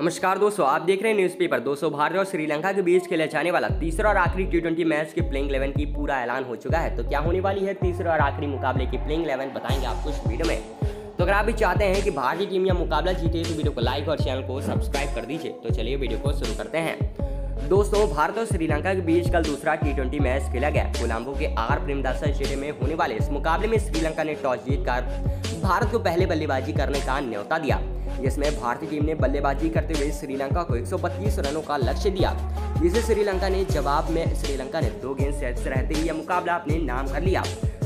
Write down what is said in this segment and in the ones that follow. नमस्कार दोस्तों, आप देख रहे हैं न्यूज़पेपर 200। भारत और श्रीलंका के बीच खेला जाने वाला तीसरा और आखिरी टी20 मैच के प्लेइंग 11 की पूरा ऐलान हो चुका है। तो क्या होने वाली है तीसरा और आखिरी मुकाबले की प्लेइंग 11 बताएंगे आपको इस वीडियो में। तो अगर आप भी चाहते हैं कि भारतीय टीम यह मुकाबला जीते तो वीडियो को लाइक और चैनल को सब्सक्राइब कर दीजिए। तो चलिए वीडियो को शुरू करते हैं। दोस्तों, भारत और श्रीलंका के बीच कल दूसरा टी20 मैच खेला गया। कोलंबो के आर प्रेमदासा स्टेडियम में होने वाले इस मुकाबले में श्रीलंका ने टॉस जीतकर भारत को पहले बल्लेबाजी करने का न्यौता दिया, जिसमें भारतीय टीम ने बल्लेबाजी करते हुए श्रीलंका को 132 रनों का लक्ष्य दिया, जिसे श्रीलंका ने दो गेंद से रहते ही यह मुकाबला अपने नाम कर लिया।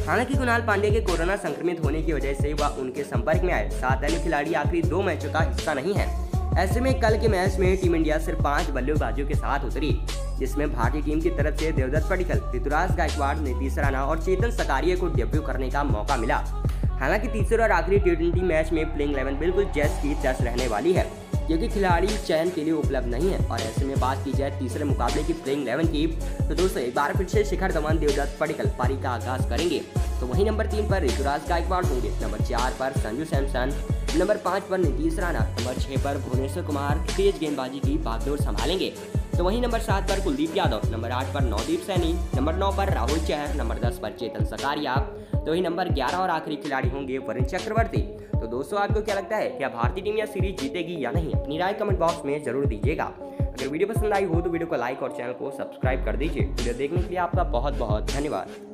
हालांकि कुणाल पांडे के कोरोना संक्रमित होने की वजह से वह उनके संपर्क में आए 7 अन्य खिलाड़ी आखिरी 2 मैचों का हिस्सा नहीं है। ऐसे में कल के मैच में टीम इंडिया सिर्फ 5 बल्लेबाजों के साथ उतरी, जिसमें भारतीय टीम की तरफ से देवदत्त पडिक्कल, ऋतुराज गायकवाड़, नीतीश राणा और चेतन सकारिया को डेब्यू करने का मौका मिला। हालांकि तीसरे और आखिरी टी20 मैच में प्लेइंग 11 बिल्कुल जैस की तैस रहने वाली है, क्योंकि खिलाड़ी चयन के लिए उपलब्ध नहीं है। और ऐसे में बात की जाए तीसरे मुकाबले की प्लेइंग 11 की, तो दोस्तों एक बार फिर से शिखर धवन, देवदत्त पडिक्कल पारी का आगाज करेंगे। तो वहीं नंबर 3 पर ऋतुराज गायकवाड़ होंगे, नंबर 4 पर संजू सैमसन, नंबर 5 पर नीतीश राणा, नंबर 6 पर भुवनेश्वर कुमार तेज गेंदबाजी की बागडोर संभालेंगे। तो वहीं नंबर 7 पर कुलदीप यादव, नंबर 8 पर नवदीप सैनी, नंबर 9 पर राहुल चाहर, नंबर 10 पर चेतन सकारिया, तो वहीं नंबर 11 और आखिरी खिलाड़ी होंगे वरुण चक्रवर्ती। तो दोस्तों, आपको क्या लगता है कि भारतीय टीम यह सीरीज जीतेगी या नहीं? अपनी राय कमेंट बॉक्स में जरूर दीजिएगा। अगर वीडियो पसंद आई हो तो वीडियो को लाइक और चैनल को सब्सक्राइब कर दीजिए। वीडियो देखने के लिए आपका बहुत बहुत धन्यवाद।